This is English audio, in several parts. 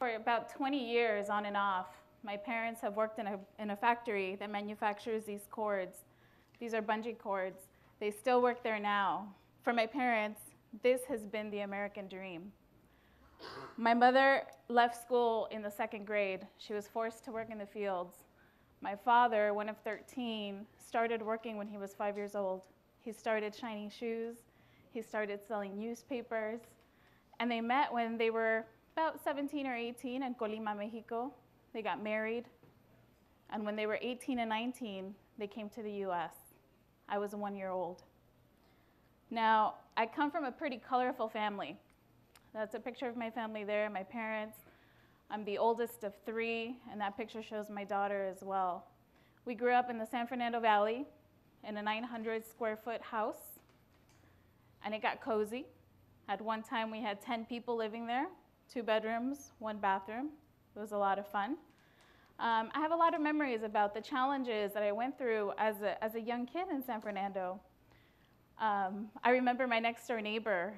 For about 20 years, on and off, my parents have worked in a factory that manufactures these cords. These are bungee cords. They still work there now. For my parents, this has been the American dream. My mother left school in the second grade. She was forced to work in the fields. My father, one of 13, started working when he was 5 years old. He started shining shoes. He started selling newspapers. And they met when they were about 17 or 18 in Colima, Mexico. They got married. And when they were 18 and 19, they came to the US. I was 1 year old. Now, I come from a pretty colorful family. That's a picture of my family there, my parents. I'm the oldest of three, and that picture shows my daughter as well. We grew up in the San Fernando Valley in a 900 square foot house, and it got cozy. At one time, we had 10 people living there, 2 bedrooms, 1 bathroom. It was a lot of fun. I have a lot of memories about the challenges that I went through as a young kid in San Fernando. I remember my next door neighbor,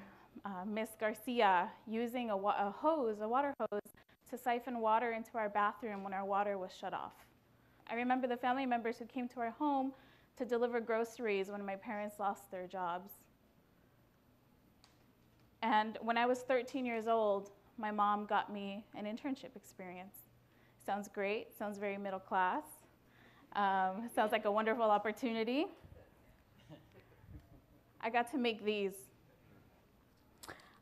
Miss Garcia, using a water hose, to siphon water into our bathroom when our water was shut off. I remember the family members who came to our home to deliver groceries when my parents lost their jobs. And when I was 13 years old, my mom got me an internship experience. Sounds great, sounds very middle class, sounds like a wonderful opportunity. I got to make these.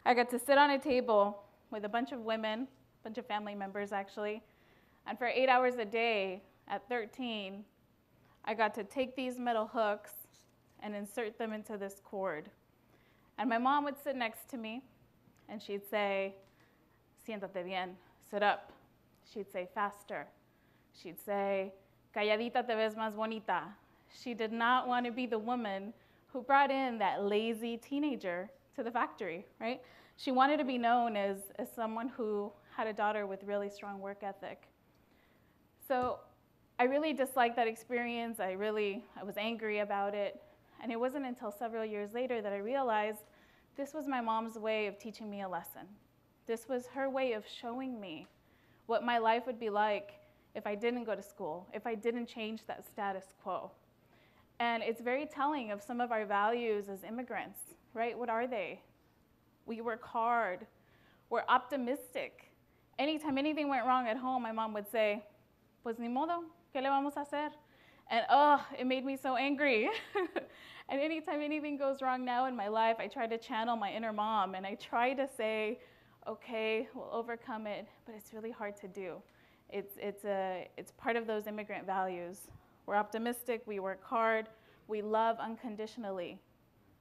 I got to sit on a table with a bunch of women, a bunch of family members actually, and for 8 hours a day at 13, I got to take these metal hooks and insert them into this cord. And my mom would sit next to me and she'd say, "Siéntate bien," sit up. She'd say, "Faster." She'd say, "Calladita te ves más bonita." She did not want to be the woman who brought in that lazy teenager to the factory, right? She wanted to be known as someone who had a daughter with really strong work ethic. So I really disliked that experience. I was angry about it. And it wasn't until several years later that I realized this was my mom's way of teaching me a lesson. This was her way of showing me what my life would be like if I didn't go to school, if I didn't change that status quo. And it's very telling of some of our values as immigrants, right? What are they? We work hard. We're optimistic. Anytime anything went wrong at home, my mom would say, "Pues ni modo. ¿Qué le vamos a hacer?" And oh, it made me so angry. And anytime anything goes wrong now in my life, I try to channel my inner mom and I try to say, "Okay, we'll overcome it," but it's really hard to do. It's part of those immigrant values. We're optimistic, we work hard, we love unconditionally.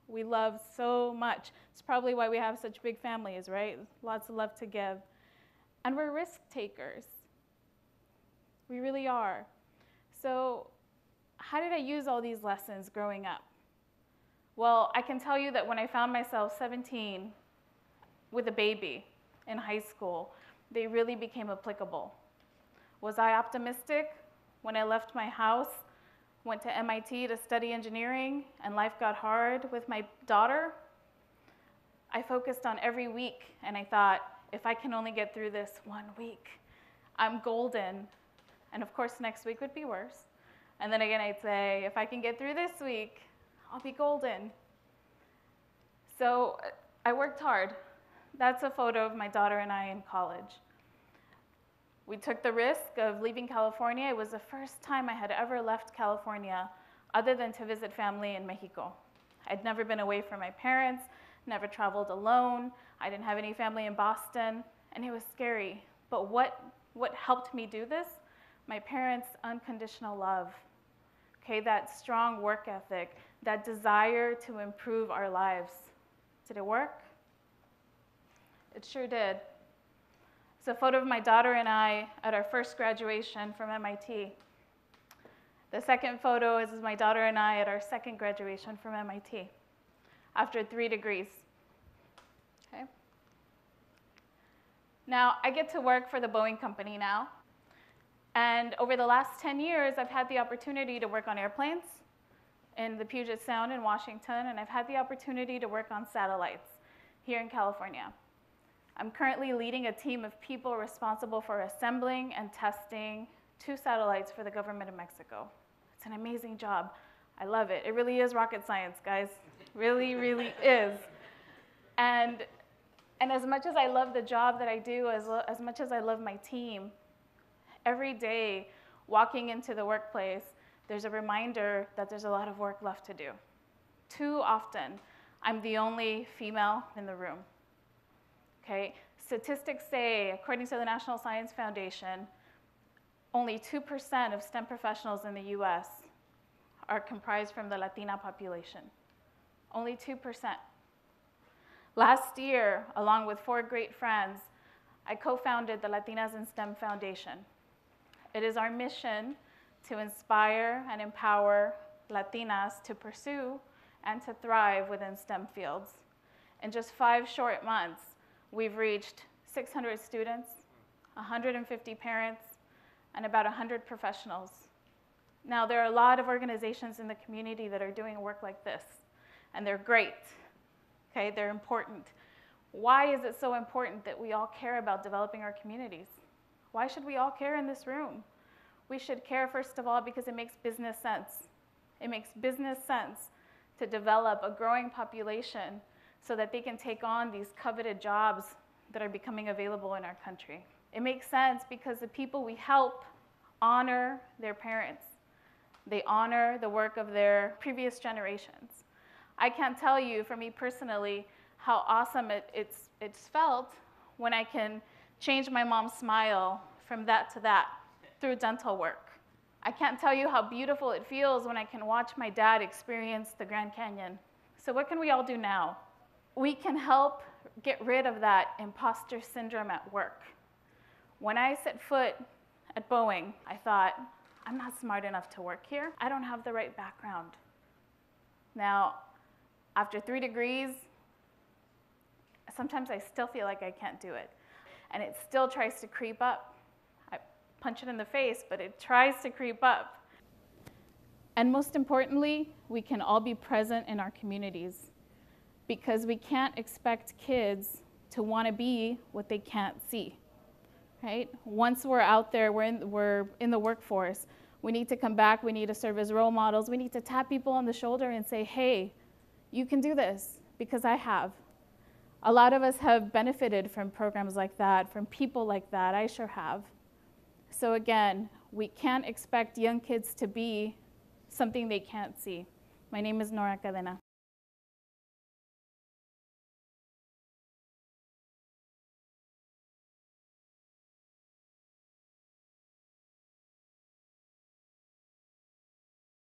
We love so much. It's probably why we have such big families, right? Lots of love to give. And we're risk takers. We really are. So how did I use all these lessons growing up? Well, I can tell you that when I found myself 17 with a baby in high school, they really became applicable. Was I optimistic? When I left my house, went to MIT to study engineering, and life got hard with my daughter, I focused on every week, and I thought, if I can only get through this 1 week, I'm golden. And of course, next week would be worse. And then again, I'd say, if I can get through this week, I'll be golden. So I worked hard. That's a photo of my daughter and I in college. We took the risk of leaving California. It was the first time I had ever left California other than to visit family in Mexico. I'd never been away from my parents, never traveled alone. I didn't have any family in Boston, and it was scary. But what helped me do this? My parents' unconditional love. Okay, that strong work ethic, that desire to improve our lives. Did it work? It sure did. It's a photo of my daughter and I at our first graduation from MIT. The second photo is my daughter and I at our second graduation from MIT after 3 degrees. Okay. Now, I get to work for the Boeing company now. And over the last 10 years, I've had the opportunity to work on airplanes in the Puget Sound in Washington, and I've had the opportunity to work on satellites here in California. I'm currently leading a team of people responsible for assembling and testing 2 satellites for the government of Mexico. It's an amazing job. I love it. It really is rocket science, guys. Really, really is. And as much as I love the job that I do, as much as I love my team, every day walking into the workplace, there's a reminder that there's a lot of work left to do. Too often, I'm the only female in the room. Okay? Statistics say, according to the National Science Foundation, only 2% of STEM professionals in the US are comprised from the Latina population. Only 2%. Last year, along with 4 great friends, I co-founded the Latinas in STEM Foundation. It is our mission to inspire and empower Latinas to pursue and to thrive within STEM fields. In just 5 short months, we've reached 600 students, 150 parents, and about 100 professionals. Now, there are a lot of organizations in the community that are doing work like this, and they're great. Okay, they're important. Why is it so important that we all care about developing our communities? Why should we all care in this room? We should care, first of all, because it makes business sense. It makes business sense to develop a growing population so that they can take on these coveted jobs that are becoming available in our country. It makes sense because the people we help honor their parents. They honor the work of their previous generations. I can't tell you, for me personally, how awesome it's felt when I can change my mom's smile from that to that through dental work. I can't tell you how beautiful it feels when I can watch my dad experience the Grand Canyon. So what can we all do now? We can help get rid of that imposter syndrome at work. When I set foot at Boeing, I thought, I'm not smart enough to work here. I don't have the right background. Now, after 3 degrees, sometimes I still feel like I can't do it. And it still tries to creep up. I punch it in the face, but it tries to creep up. And most importantly, we can all be present in our communities because we can't expect kids to want to be what they can't see, right? Once we're out there, we're in the workforce, we need to come back, we need to serve as role models, we need to tap people on the shoulder and say, hey, you can do this, because I have. A lot of us have benefited from programs like that, from people like that. I sure have. So again, we can't expect young kids to be something they can't see. My name is Nora Cadena.